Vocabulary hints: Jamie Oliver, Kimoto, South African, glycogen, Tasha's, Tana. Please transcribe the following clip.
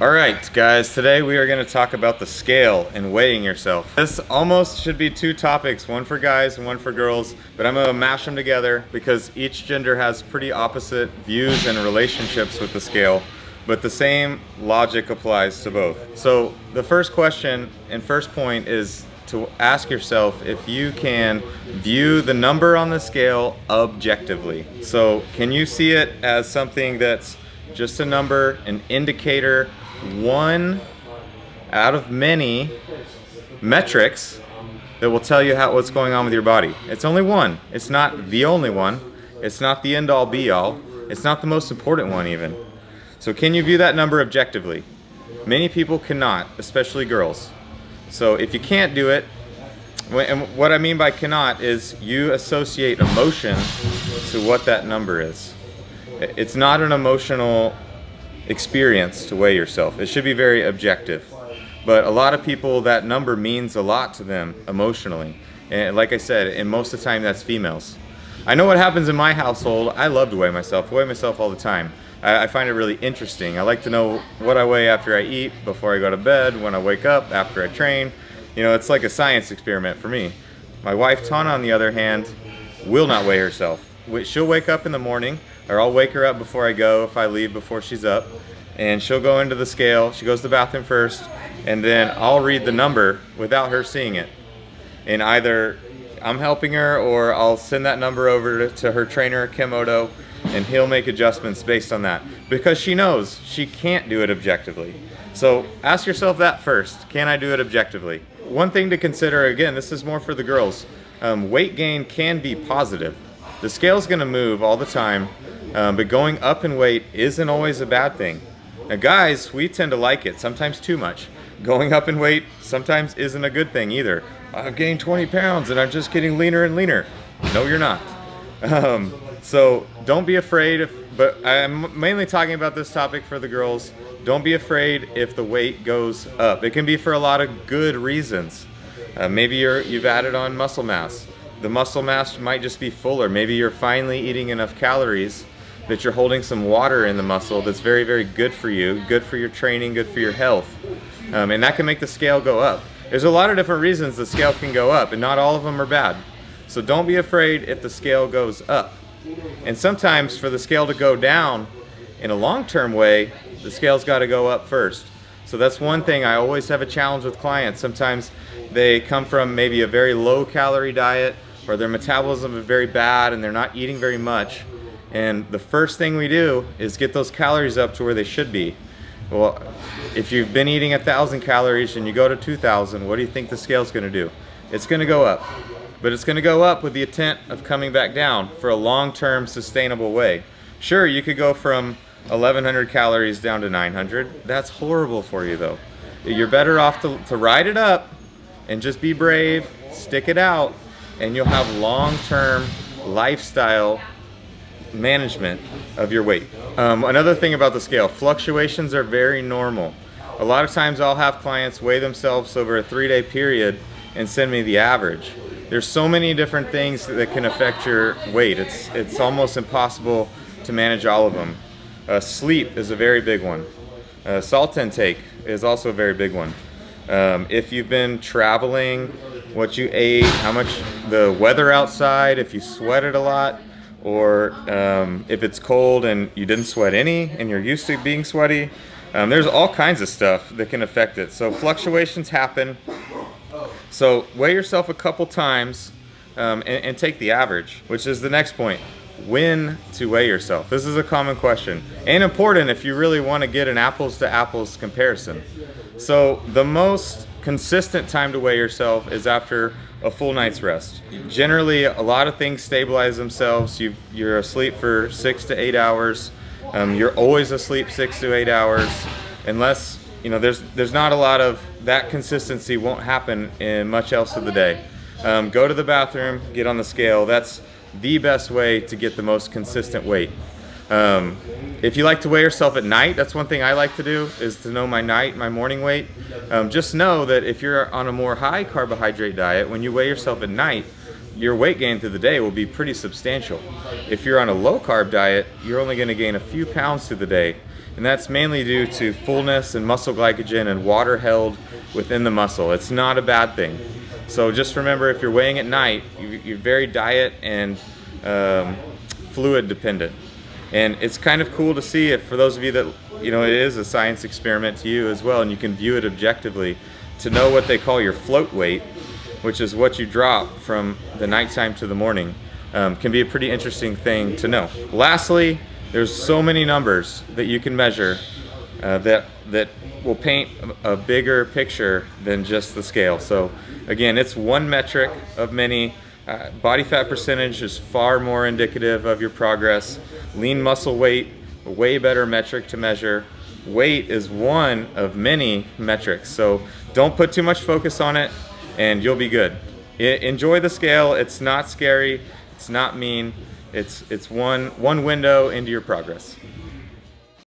All right, guys, today we are gonna talk about the scale and weighing yourself. This almost should be two topics, one for guys and one for girls, but I'm gonna mash them together because each gender has pretty opposite views and relationships with the scale, but the same logic applies to both. So the first question and first point is to ask yourself if you can view the number on the scale objectively. So can you see it as something that's just a number, an indicator, one out of many metrics that will tell you what's going on with your body. It's only one. It's not the only one. It's not the end all be all. It's not the most important one even. So can you view that number objectively? Many people cannot, especially girls. So if you can't do it, and what I mean by cannot is you associate emotion to what that number is. It's not an emotional experience to weigh yourself. It should be very objective. But a lot of people, that number means a lot to them emotionally. And like I said, and most of the time that's females. I know what happens in my household. I love to weigh myself. I weigh myself all the time. I find it really interesting. I like to know what I weigh after I eat, before I go to bed, when I wake up, after I train. You know, it's like a science experiment for me. My wife, Tana, on the other hand, will not weigh herself. She'll wake up in the morning, or I'll wake her up before I go, if I leave before she's up, and she'll go into the scale, she goes to the bathroom first, and then I'll read the number without her seeing it. And either I'm helping her, or I'll send that number over to her trainer, Kimoto, and he'll make adjustments based on that. Because she knows she can't do it objectively. So ask yourself that first, can I do it objectively? One thing to consider, again, this is more for the girls, weight gain can be positive. The scale's gonna move all the time, but going up in weight isn't always a bad thing. Now guys, we tend to like it, sometimes too much. Going up in weight sometimes isn't a good thing either. I've gained 20 pounds and I'm just getting leaner and leaner. No, you're not. So don't be afraid, but I'm mainly talking about this topic for the girls. Don't be afraid if the weight goes up. It can be for a lot of good reasons. Maybe you've added on muscle mass. The muscle mass might just be fuller. Maybe you're finally eating enough calories that you're holding some water in the muscle that's very, very good for you, good for your training, good for your health. And that can make the scale go up. There's a lot of different reasons the scale can go up, and not all of them are bad. So don't be afraid if the scale goes up. And sometimes for the scale to go down in a long-term way, the scale's got to go up first. So that's one thing I always have a challenge with clients. Sometimes they come from maybe a very low-calorie diet, or their metabolism is very bad and they're not eating very much. And the first thing we do is get those calories up to where they should be. Well, if you've been eating 1,000 calories and you go to 2,000, what do you think the scale's gonna do? It's gonna go up. But it's gonna go up with the intent of coming back down for a long-term sustainable way. Sure, you could go from 1,100 calories down to 900. That's horrible for you though. You're better off to ride it up and just be brave, stick it out, and you'll have long-term lifestyle management of your weight. Another thing about the scale, fluctuations are very normal. A lot of times I'll have clients weigh themselves over a 3-day period and send me the average. There's so many different things that can affect your weight. It's almost impossible to manage all of them. Sleep is a very big one. Salt intake is also a very big one. If you've been traveling, what you ate, how much the weather outside, if you sweated a lot, or if it's cold and you didn't sweat any and you're used to being sweaty. There's all kinds of stuff that can affect it. So fluctuations happen. So weigh yourself a couple times and take the average, which is the next point. When to weigh yourself. This is a common question and important if you really want to get an apples to apples comparison. So the most consistent time to weigh yourself is after a full night's rest. Generally, a lot of things stabilize themselves. You're asleep for 6 to 8 hours. You're always asleep 6 to 8 hours, unless, you know, there's not a lot of that consistency won't happen in much else of the day. Go to the bathroom, get on the scale. That's the best way to get the most consistent weight. If you like to weigh yourself at night, that's one thing I like to do, is to know my morning weight. Just know that if you're on a more high carbohydrate diet, when you weigh yourself at night, your weight gain through the day will be pretty substantial. If you're on a low carb diet, you're only gonna gain a few pounds through the day. and that's mainly due to fullness and muscle glycogen and water held within the muscle. It's not a bad thing. So just remember, if you're weighing at night, you're very diet and fluid dependent. And it's kind of cool to see, if for those of you that, you know, it is a science experiment to you as well, and you can view it objectively, to know what they call your float weight, which is what you drop from the nighttime to the morning, can be a pretty interesting thing to know. Lastly, there's so many numbers that you can measure that will paint a bigger picture than just the scale. So again, it's one metric of many. Body fat percentage is far more indicative of your progress. Lean muscle weight, a way better metric to measure. Weight is one of many metrics, so don't put too much focus on it and you'll be good. Enjoy the scale. It's not scary, it's not mean, it's one window into your progress.